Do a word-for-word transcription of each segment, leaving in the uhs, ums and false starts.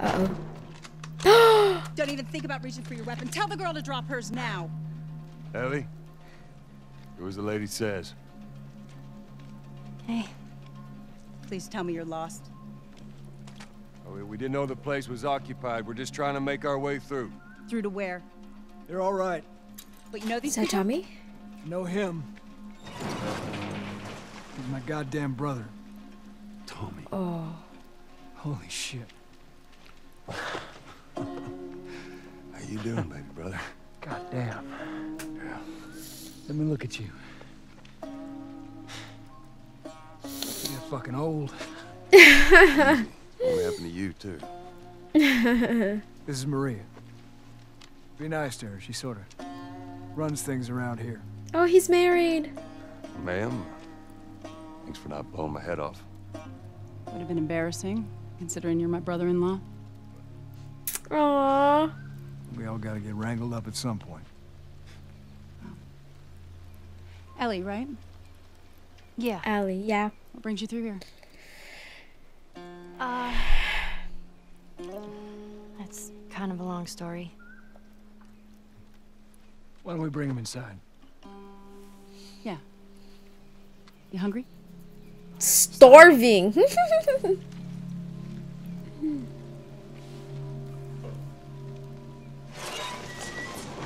Uh-oh. Don't even think about reaching for your weapon. Tell the girl to drop hers now. Ellie, do as the lady says. Hey. Please tell me you're lost. Oh, we didn't know the place was occupied. We're just trying to make our way through. Through to where? They're all right. But you know these people? So Tommy? Know him. He's my goddamn brother. Tommy. Oh. Holy shit. How you doing, baby brother? Goddamn. Yeah. Let me look at you. You're fucking old. What happened to you, too? This is Maria. Be nice to her. She sort of runs things around here. Oh, he's married. Ma'am, thanks for not blowing my head off. Would have been embarrassing, considering you're my brother-in-law. Aww. We all got to get wrangled up at some point. Oh. Ellie, right? Yeah. Ellie, yeah. What brings you through here? Uh, that's kind of a long story. Why don't we bring him inside? Yeah. You hungry? Starving.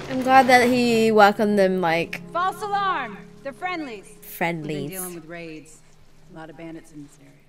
I'm glad that he welcomed them like. False alarm. They're friendlies. Friendlies. We've been dealing with raids. A lot of bandits in this area.